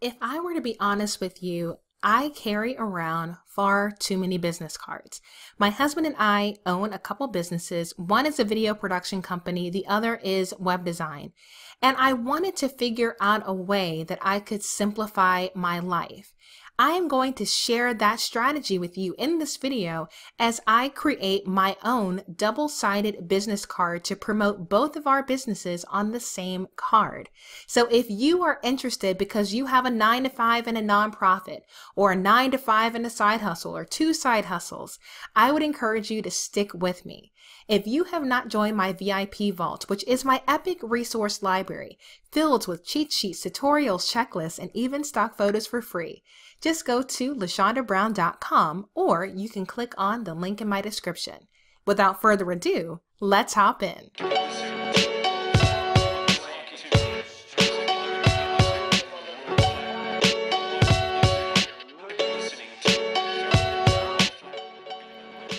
If I were to be honest with you, I carry around far too many business cards. My husband and I own a couple businesses. One is a video production company. The other is web design. And I wanted to figure out a way that I could simplify my life. I am going to share that strategy with you in this video as I create my own double-sided business card to promote both of our businesses on the same card. So if you are interested because you have a 9-to-5 and a nonprofit, or a 9-to-5 and a side hustle, or two side hustles, I would encourage you to stick with me. If you have not joined my VIP Vault, which is my epic resource library, filled with cheat sheets, tutorials, checklists, and even stock photos for free, just go to lashondabrown.com, or you can click on the link in my description. Without further ado, let's hop in.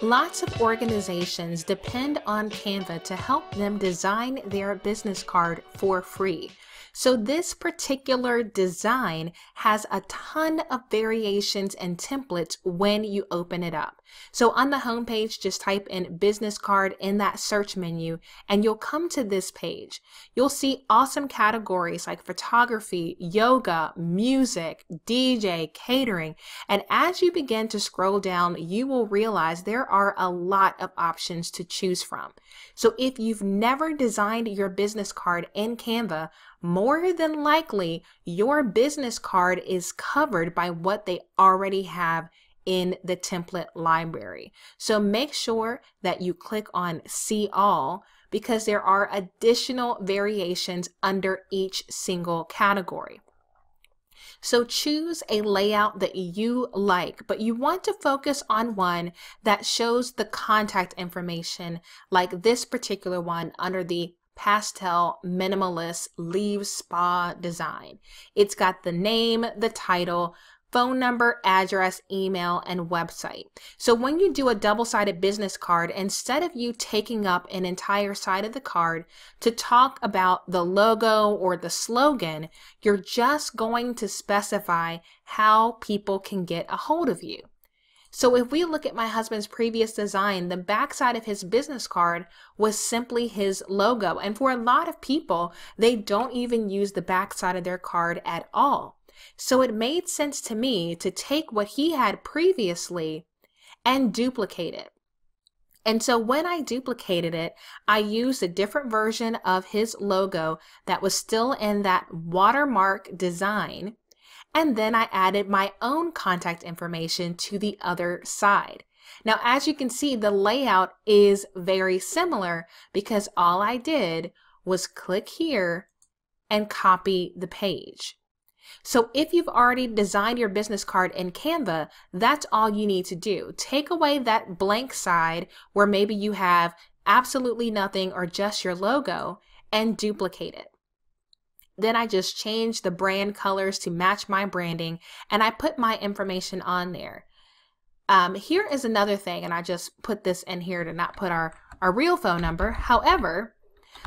Lots of organizations depend on Canva to help them design their business card for free. So this particular design has a ton of variations and templates when you open it up. So on the homepage, just type in business card in that search menu and you'll come to this page. You'll see awesome categories like photography, yoga, music, DJ, catering. And as you begin to scroll down, you will realize there are a lot of options to choose from. So if you've never designed your business card in Canva, more than likely your business card is covered by what they already have in the template library. So make sure that you click on See All, because there are additional variations under each single category. So choose a layout that you like, but you want to focus on one that shows the contact information, like this particular one under the pastel minimalist leave spa design. It's got the name, the title, phone number, address, email, and website. So when you do a double-sided business card, instead of you taking up an entire side of the card to talk about the logo or the slogan, you're just going to specify how people can get a hold of you. So if we look at my husband's previous design, the backside of his business card was simply his logo. And for a lot of people, they don't even use the backside of their card at all. So it made sense to me to take what he had previously and duplicate it. And so when I duplicated it, I used a different version of his logo that was still in that watermark design. And then I added my own contact information to the other side. Now, as you can see, the layout is very similar because all I did was click here and copy the page. So if you've already designed your business card in Canva, that's all you need to do. Take away that blank side where maybe you have absolutely nothing or just your logo and duplicate it. Then I just changed the brand colors to match my branding and I put my information on there. Here is another thing, and I just put this in here to not put our real phone number. However,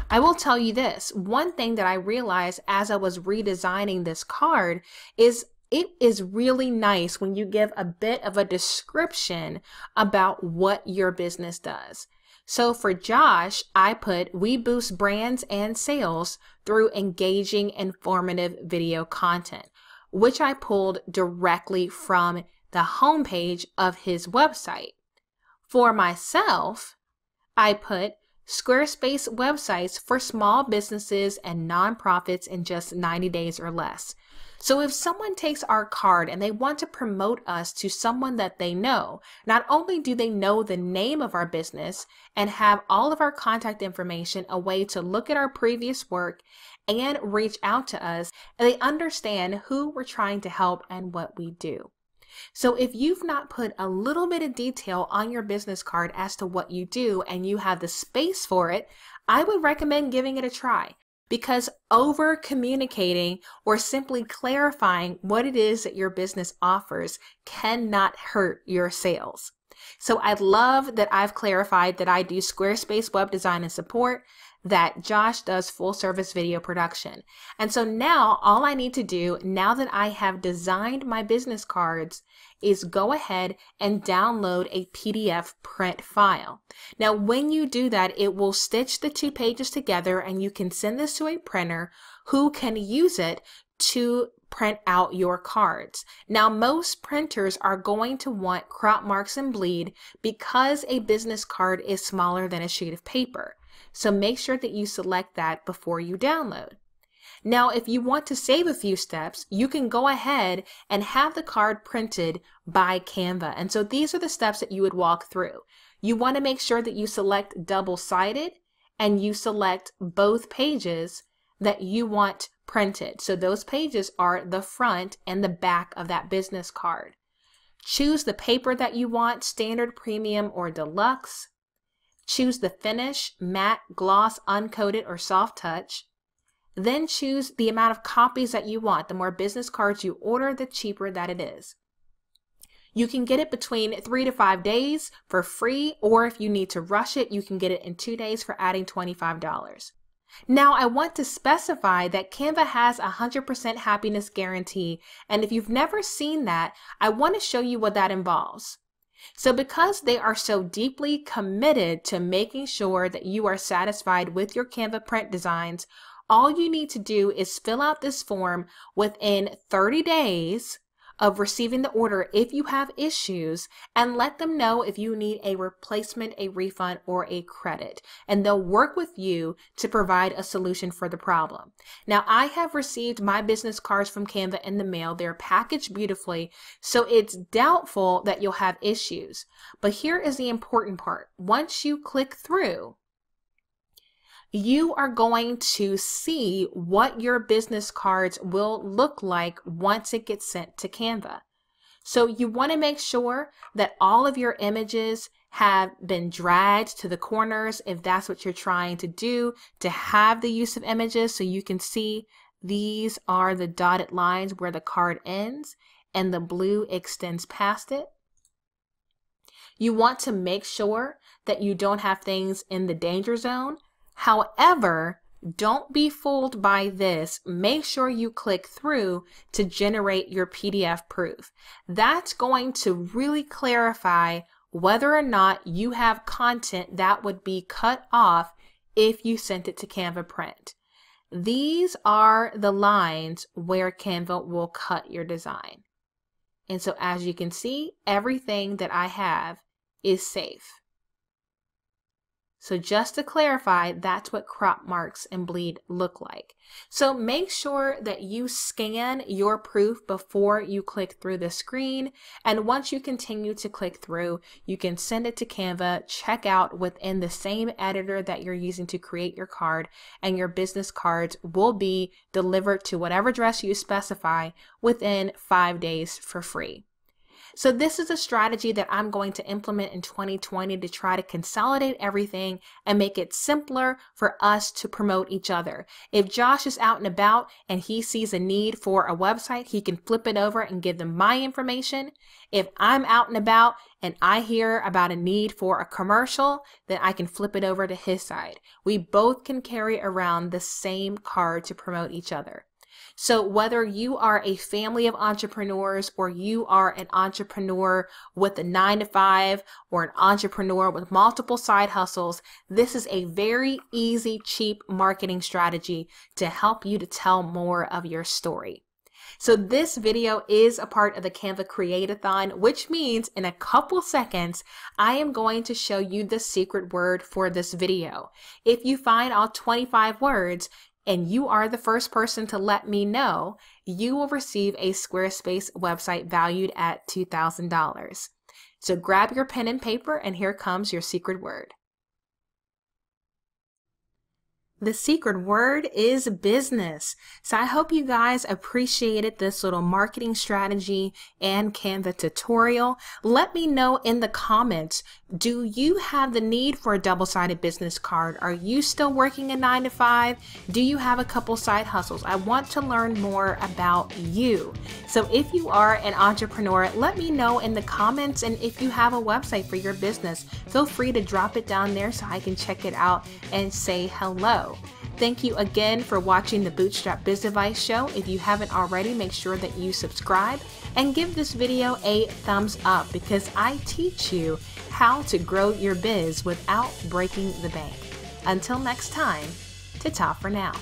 I will tell you this. One thing that I realized as I was redesigning this card is it is really nice when you give a bit of a description about what your business does. So for Josh, I put, we boost brands and sales through engaging, informative video content, which I pulled directly from the homepage of his website. For myself, I put Squarespace websites for small businesses and nonprofits in just 90 days or less. So if someone takes our card and they want to promote us to someone that they know, not only do they know the name of our business and have all of our contact information, a way to look at our previous work and reach out to us, and they understand who we're trying to help and what we do. So if you've not put a little bit of detail on your business card as to what you do and you have the space for it, I would recommend giving it a try. Because over communicating or simply clarifying what it is that your business offers cannot hurt your sales. So I love that I've clarified that I do Squarespace web design and support, that Josh does full service video production. And so now all I need to do, now that I have designed my business cards, is go ahead and download a PDF print file. Now, when you do that, it will stitch the two pages together and you can send this to a printer who can use it to print out your cards. Now, most printers are going to want crop marks and bleed because a business card is smaller than a sheet of paper. So make sure that you select that before you download. Now, if you want to save a few steps, you can go ahead and have the card printed by Canva. And so these are the steps that you would walk through. You want to make sure that you select double-sided and you select both pages that you want printed. So those pages are the front and the back of that business card. Choose the paper that you want, standard, premium, or deluxe. Choose the finish, matte, gloss, uncoated, or soft touch. Then choose the amount of copies that you want. The more business cards you order, the cheaper that it is. You can get it between 3 to 5 days for free, or if you need to rush it, you can get it in 2 days for adding $25. Now, I want to specify that Canva has a 100% happiness guarantee, and if you've never seen that, I want to show you what that involves. So because they are so deeply committed to making sure that you are satisfied with your Canva print designs, all you need to do is fill out this form within 30 days of receiving the order if you have issues, and let them know if you need a replacement, a refund, or a credit, and they'll work with you to provide a solution for the problem. Now, I have received my business cards from Canva in the mail. They're packaged beautifully, so it's doubtful that you'll have issues. But here is the important part. Once you click through, you are going to see what your business cards will look like once it gets sent to Canva. So you want to make sure that all of your images have been dragged to the corners if that's what you're trying to do, to have the use of images so you can see these are the dotted lines where the card ends and the blue extends past it. You want to make sure that you don't have things in the danger zone. However, don't be fooled by this. Make sure you click through to generate your PDF proof. That's going to really clarify whether or not you have content that would be cut off if you sent it to Canva Print. These are the lines where Canva will cut your design. And so as you can see, everything that I have is safe. So just to clarify, that's what crop marks and bleed look like. So make sure that you scan your proof before you click through the screen. And once you continue to click through, you can send it to Canva, check out within the same editor that you're using to create your card, and your business cards will be delivered to whatever address you specify within 5 days for free. So this is a strategy that I'm going to implement in 2020 to try to consolidate everything and make it simpler for us to promote each other. If Josh is out and about and he sees a need for a website, he can flip it over and give them my information. If I'm out and about and I hear about a need for a commercial, then I can flip it over to his side. We both can carry around the same card to promote each other. So whether you are a family of entrepreneurs or you are an entrepreneur with a 9-to-5 or an entrepreneur with multiple side hustles, this is a very easy, cheap marketing strategy to help you to tell more of your story. So this video is a part of the Canva Create-a-thon, which means in a couple seconds, I am going to show you the secret word for this video. If you find all 25 words, and you are the first person to let me know, you will receive a Squarespace website valued at $2,000. So grab your pen and paper, and here comes your secret word. The secret word is business. So I hope you guys appreciated this little marketing strategy and Canva tutorial. Let me know in the comments, do you have the need for a double-sided business card? Are you still working a 9-to-5? Do you have a couple side hustles? I want to learn more about you. So if you are an entrepreneur, let me know in the comments, and if you have a website for your business, feel free to drop it down there so I can check it out and say hello. Thank you again for watching the Bootstrap Biz Advice Show. If you haven't already, make sure that you subscribe and give this video a thumbs up, because I teach you how to grow your biz without breaking the bank. Until next time, ta-ta for now.